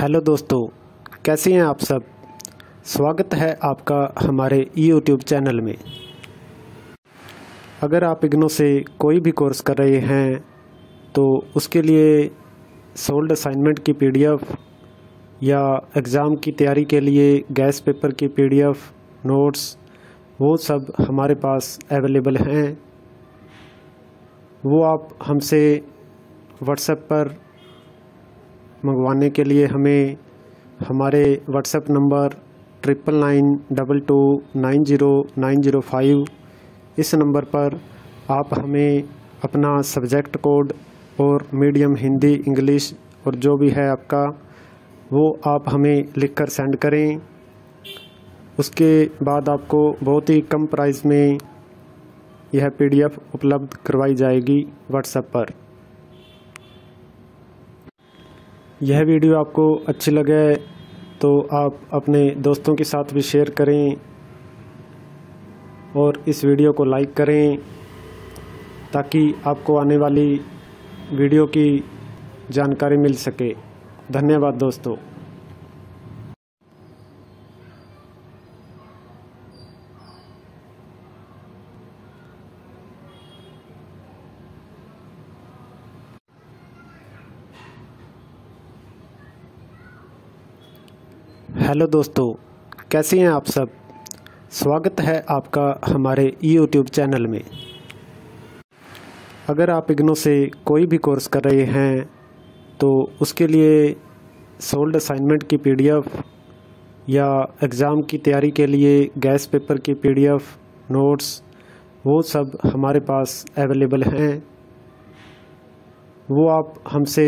Hello दोस्तों, कैसे हैं आप सब। स्वागत है आपका हमारे यूट्यूब चैनल में। अगर आप इग्नो से कोई भी कोर्स कर रहे हैं तो उसके लिए सोल्ड असाइनमेंट की पीडीएफ या एग्ज़ाम की तैयारी के लिए गैस पेपर की पीडीएफ, नोट्स, वो सब हमारे पास अवेलेबल हैं। वो आप हमसे व्हाट्सएप पर मंगवाने के लिए हमें हमारे व्हाट्सएप नंबर 9992290905 इस नंबर पर आप हमें अपना सब्जेक्ट कोड और मीडियम हिंदी, इंग्लिश और जो भी है आपका, वो आप हमें लिखकर सेंड करें। उसके बाद आपको बहुत ही कम प्राइस में यह पीडीएफ उपलब्ध करवाई जाएगी व्हाट्सएप पर। यह वीडियो आपको अच्छी लगे तो आप अपने दोस्तों के साथ भी शेयर करें और इस वीडियो को लाइक करें ताकि आपको आने वाली वीडियो की जानकारी मिल सके। धन्यवाद दोस्तों। हेलो दोस्तों, कैसे हैं आप सब। स्वागत है आपका हमारे यूट्यूब चैनल में। अगर आप इग्नो से कोई भी कोर्स कर रहे हैं तो उसके लिए सोल्ड असाइनमेंट की पीडीएफ या एग्ज़ाम की तैयारी के लिए गैस पेपर की पीडीएफ, नोट्स, वो सब हमारे पास अवेलेबल हैं। वो आप हमसे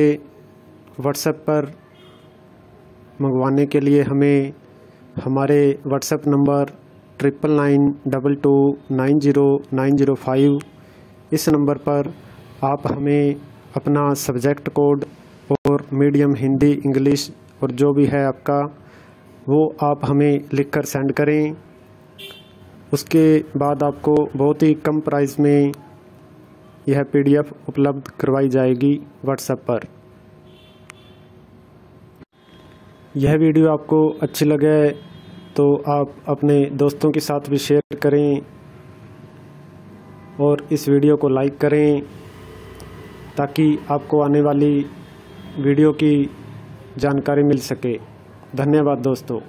व्हाट्सएप पर मंगवाने के लिए हमें हमारे व्हाट्सएप नंबर 9992290905 इस नंबर पर आप हमें अपना सब्जेक्ट कोड और मीडियम हिंदी, इंग्लिश और जो भी है आपका, वो आप हमें लिखकर सेंड करें। उसके बाद आपको बहुत ही कम प्राइस में यह पीडीएफ उपलब्ध करवाई जाएगी व्हाट्सएप पर। यह वीडियो आपको अच्छी लगे तो आप अपने दोस्तों के साथ भी शेयर करें और इस वीडियो को लाइक करें ताकि आपको आने वाली वीडियो की जानकारी मिल सके। धन्यवाद दोस्तों।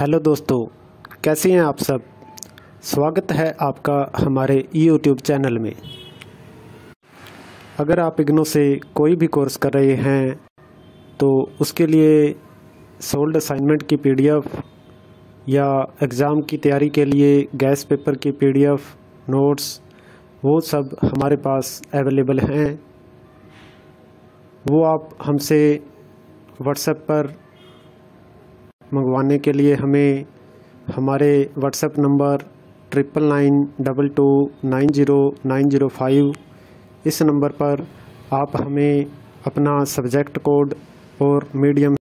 हेलो दोस्तों, कैसे हैं आप सब। स्वागत है आपका हमारे यूट्यूब चैनल में। अगर आप इग्नो से कोई भी कोर्स कर रहे हैं तो उसके लिए सोल्ड असाइनमेंट की पीडीएफ या एग्ज़ाम की तैयारी के लिए गैस पेपर की पीडीएफ, नोट्स, वो सब हमारे पास अवेलेबल हैं। वो आप हमसे व्हाट्सएप पर मंगवाने के लिए हमें हमारे व्हाट्सएप नंबर 9992290905 इस नंबर पर आप हमें अपना सब्जेक्ट कोड और मीडियम